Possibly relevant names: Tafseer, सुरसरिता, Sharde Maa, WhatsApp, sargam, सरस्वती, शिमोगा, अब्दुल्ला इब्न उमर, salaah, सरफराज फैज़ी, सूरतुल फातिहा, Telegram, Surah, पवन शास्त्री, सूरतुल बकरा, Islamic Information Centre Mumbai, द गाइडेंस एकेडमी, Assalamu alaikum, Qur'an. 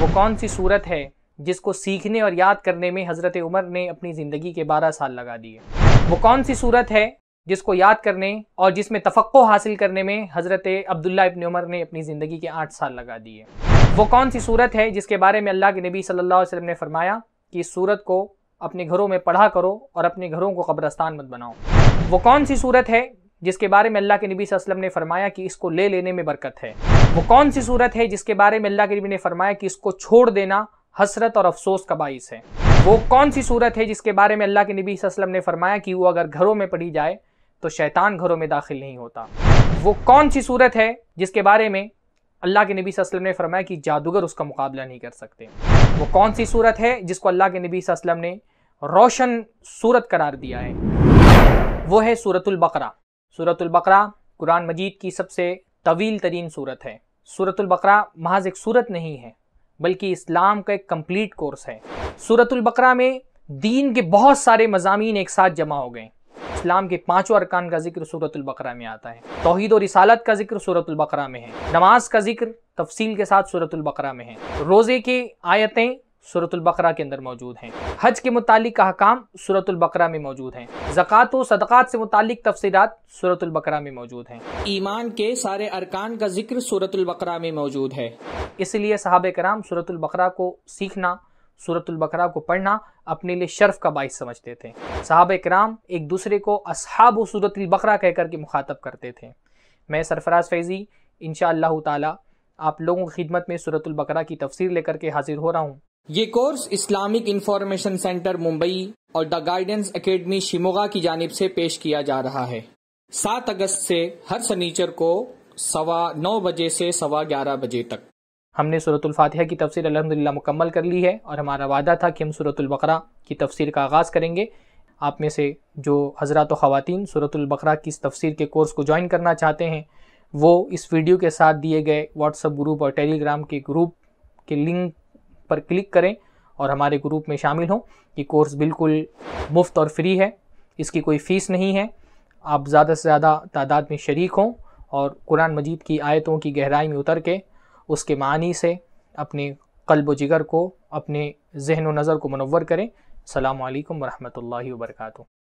वो कौन सी सूरत है जिसको सीखने और याद करने में हज़रत उमर ने अपनी ज़िंदगी के 12 साल लगा दिए? वो कौन सी सूरत है जिसको याद करने और जिसमें तफक्को हासिल करने में हज़रत अब्दुल्ला इब्न उमर ने अपनी ज़िंदगी के 8 साल लगा दिए? वो कौन सी सूरत है जिसके बारे में अल्लाह के नबी सल्लल्लाहु अलैहि वसल्लम ने फरमाया कि इस सूरत को अपने घरों में पढ़ा करो और अपने घरों को कब्रस्तान मत बनाओ? वो कौन सी सूरत है जिसके बारे में अल्लाह के नबी सल्लल्लाहु अलैहि वसल्लम ने फरमाया कि इसको ले लेने में बरकत है? वो कौन सी सूरत है जिसके बारे में अल्लाह के नबी ने फरमाया कि इसको छोड़ देना हसरत और अफसोस का बाइस है? वो कौन सी सूरत है जिसके बारे में अल्लाह के नबी सल्लल्लाहु अलैहि वसल्लम ने फरमाया कि वो अगर घरों में पढ़ी जाए तो शैतान घरों में दाखिल नहीं होता? वो कौन सी सूरत है जिसके बारे में अल्लाह के नबी सल्लल्लाहु अलैहि वसल्लम ने फरमाया कि जादूगर उसका मुकाबला नहीं कर सकते? वो कौन सी सूरत है जिसको अल्लाह के नबी सल्लल्लाहु अलैहि वसल्लम ने रोशन सूरत करार दिया है? वो है सूरतुल बकरा। सूरतुल बकरा कुरान मजीद की सबसे तवील तरीन सूरत है। सूरतुल बकरा महज एक सूरत नहीं है बल्कि इस्लाम का एक कंप्लीट कोर्स है। सूरतुल बकरा में दीन के बहुत सारे मजामीन एक साथ जमा हो गए। इस्लाम के 5 अरकान का जिक्र सूरतुल बकरा में आता है। तौहीद और रिसालत का जिक्र सूरतुल बकरा में है। नमाज का जिक्र तफसील के साथ सूरतुल बकरा में है। रोज़े की आयतें सूरतुल बकरा के अंदर मौजूद हैं। हज के मुतालिक अहकाम सूरतुल बकरा में मौजूद हैं। ज़कात व सदक़ात से मुतालिक तफ़सीरात सूरतुल बकरा में मौजूद हैं। ईमान के सारे अरकान का जिक्र सूरतुल बकरा में मौजूद है। इसलिए सहाबे कराम सूरतुल बकरा को सीखना, सूरतुल बकरा को पढ़ना अपने लिए शर्फ का बाइस समझते थे। सहाबे कराम एक दूसरे को असहाब सूरतुल बकरा कहकर के मुखातब करते थे। मैं सरफराज फैज़ी इंशाअल्लाह ताला आप लोगों की खिदमत में सूरतुल बकरा की तफसीर लेकर के हाजिर हो रहा हूँ। ये course Islamic information centre Mumbai और द गाइडेंस एकेडमी शिमोगा की जानिब से पेश किया जा रहा है। 7 अगस्त से हर शनिचर को 9:15 बजे से 11:15 बजे तक। हमने सूरतुल फातिहा की तफसीर अल्हम्दुलिल्लाह मुकम्मल कर ली है और हमारा वादा था कि हम सूरतुल बकरा की तफसीर का आगाज़ करेंगे। आप में से जो हजरात व ख़वातीन सूरतुल बकरा की इस तफसीर के कोर्स को ज्वाइन करना चाहते हैं वो इस वीडियो के साथ दिए गए व्हाट्सअप ग्रुप और टेलीग्राम के ग्रुप के लिंक पर क्लिक करें और हमारे ग्रुप में शामिल हों। ये कोर्स बिल्कुल मुफ्त और फ्री है, इसकी कोई फ़ीस नहीं है। आप ज़्यादा से ज़्यादा तादाद में शरीक हों और कुरान मजीद की आयतों की गहराई में उतर के उसके मानी से अपने कल्ब व जिगर को, अपने जहन व नज़र को मनव्वर करें। अस्सलामु अलैकुम व रहमतुल्लाहि व बरकातुह।